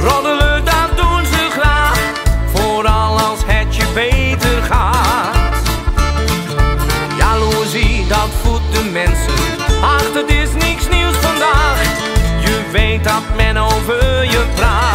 Roddelen, dat doen ze graag, vooral als het je beter gaat. Jaloezie, dat voedt de mensen, ach, het is niks nieuws vandaag. Je weet dat men over je praat.